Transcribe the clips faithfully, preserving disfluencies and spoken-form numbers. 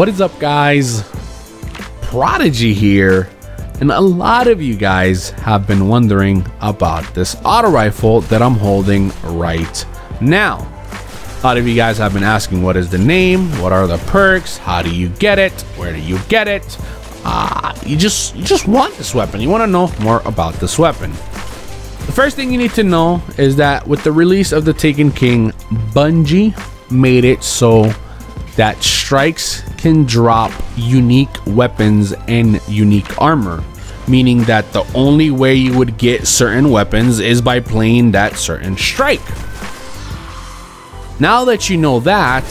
What is up, guys? Prodigy here, and a lot of you guys have been wondering about this auto rifle that I'm holding right now. A lot of you guys have been asking, what is the name, what are the perks, how do you get it, where do you get it? Uh, you just you just want this weapon, you want to know more about this weapon. The first thing you need to know is that with the release of the Taken King, Bungie made it so that strikes can drop unique weapons and unique armor, meaning that the only way you would get certain weapons is by playing that certain strike. Now that you know that,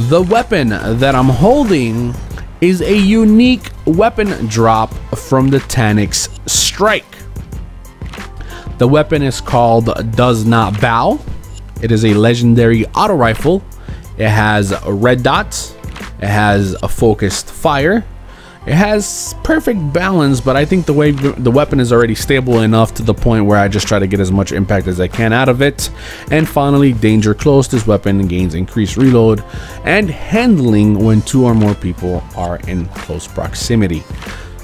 the weapon that I'm holding is a unique weapon drop from the Taniks Strike. The weapon is called Does Not Bow. It is a legendary auto rifle. It has red dots, it has a focused fire, it has perfect balance, but I think the way the weapon is already stable enough to the point where I just try to get as much impact as I can out of it. And finally, danger close. This weapon gains increased reload and handling when two or more people are in close proximity.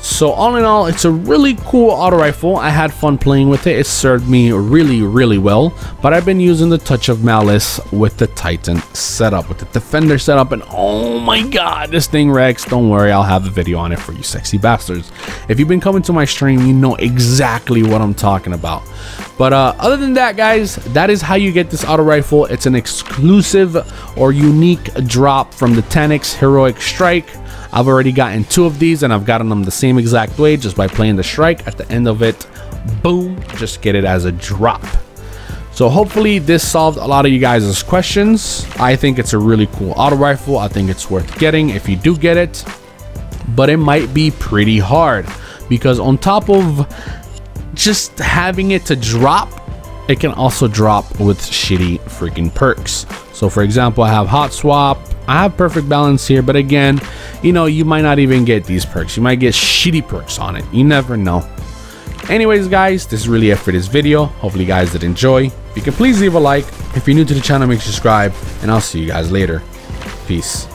So all in all, it's a really cool auto rifle. I had fun playing with it. It served me really, really well. But I've been using the Touch of Malice with the Titan setup, with the Defender setup, and oh my god, this thing wrecks. Don't worry, I'll have a video on it for you sexy bastards. If you've been coming to my stream, you know exactly what I'm talking about. But uh, other than that, guys, that is how you get this auto rifle. It's an exclusive or unique drop from the Taniks Heroic Strike. I've already gotten two of these, and I've gotten them the same exact way, just by playing the strike. At the end of it, boom, just get it as a drop. So hopefully this solved a lot of you guys' questions. I think it's a really cool auto rifle. I think it's worth getting if you do get it, but it might be pretty hard, because on top of just having it to drop, it can also drop with shitty freaking perks. So for example, I have Hot Swap, I have perfect balance here, but again, you know, you might not even get these perks. You might get shitty perks on it. You never know. Anyways, guys, this is really it for this video. Hopefully you guys did enjoy. If you can, please leave a like. If you're new to the channel, make sure to subscribe, and I'll see you guys later. Peace.